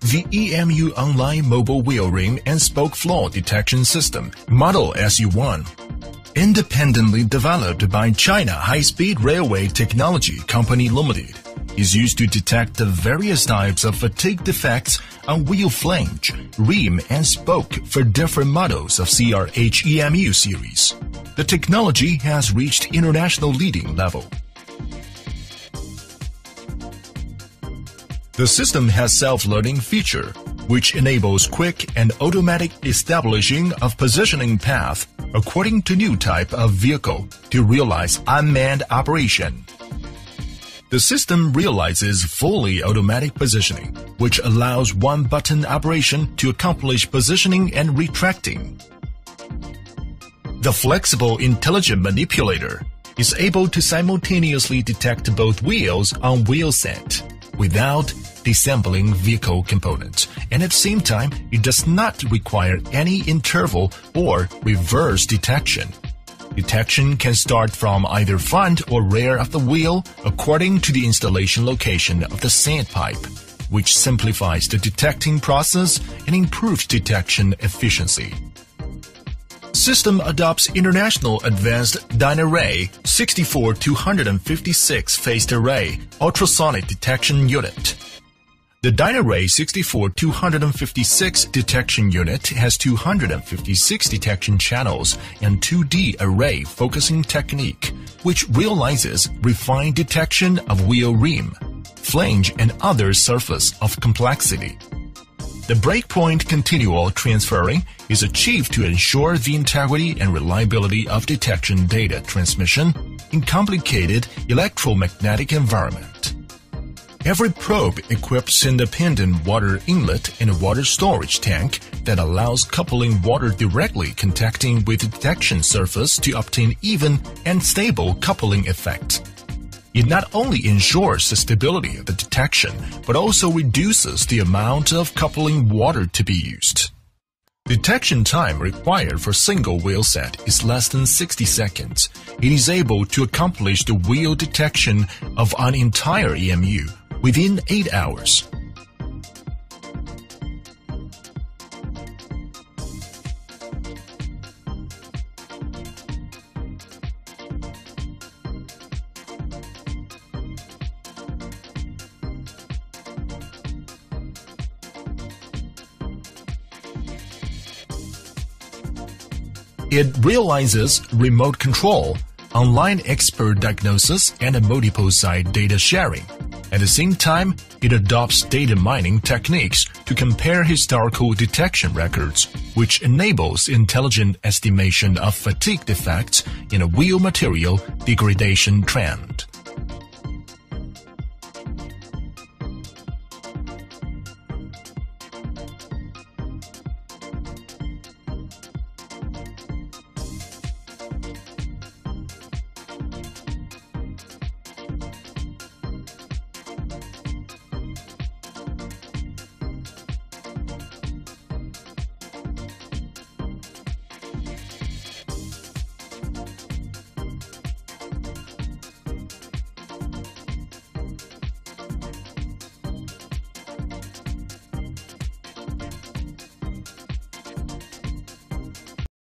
The EMU Online Mobile Wheel Rim and Spoke Flaw Detection System, model SU1, independently developed by China High-Speed Railway Technology Company Limited, is used to detect the various types of fatigue defects on wheel flange, rim, and spoke for different models of CRH EMU series. The technology has reached international leading level. The system has self-learning feature, which enables quick and automatic establishing of positioning path according to new type of vehicle to realize unmanned operation. The system realizes fully automatic positioning, which allows one-button operation to accomplish positioning and retracting. The flexible intelligent manipulator is able to simultaneously detect both wheels on wheel set, without disassembling vehicle components, and at the same time, it does not require any interval or reverse detection. Detection can start from either front or rear of the wheel according to the installation location of the sandpipe, which simplifies the detecting process and improves detection efficiency. System adopts international advanced DynaRay 64-256 phased array ultrasonic detection unit. The DynaRay 64-256 detection unit has 256 detection channels and 2D array focusing technique, which realizes refined detection of wheel rim, flange, and other surface of complexity. The breakpoint continual transferring is achieved to ensure the integrity and reliability of detection data transmission in complicated electromagnetic environment. Every probe equips independent water inlet and a water storage tank that allows coupling water directly contacting with the detection surface to obtain even and stable coupling effect. It not only ensures the stability of the detection, but also reduces the amount of coupling water to be used. Detection time required for single wheel set is less than 60 seconds. It is able to accomplish the wheel detection of an entire EMU within 8 hours. It realizes remote control, online expert diagnosis, and a multiple site data sharing. At the same time, it adopts data mining techniques to compare historical detection records, which enables intelligent estimation of fatigue defects in a wheel material degradation trend.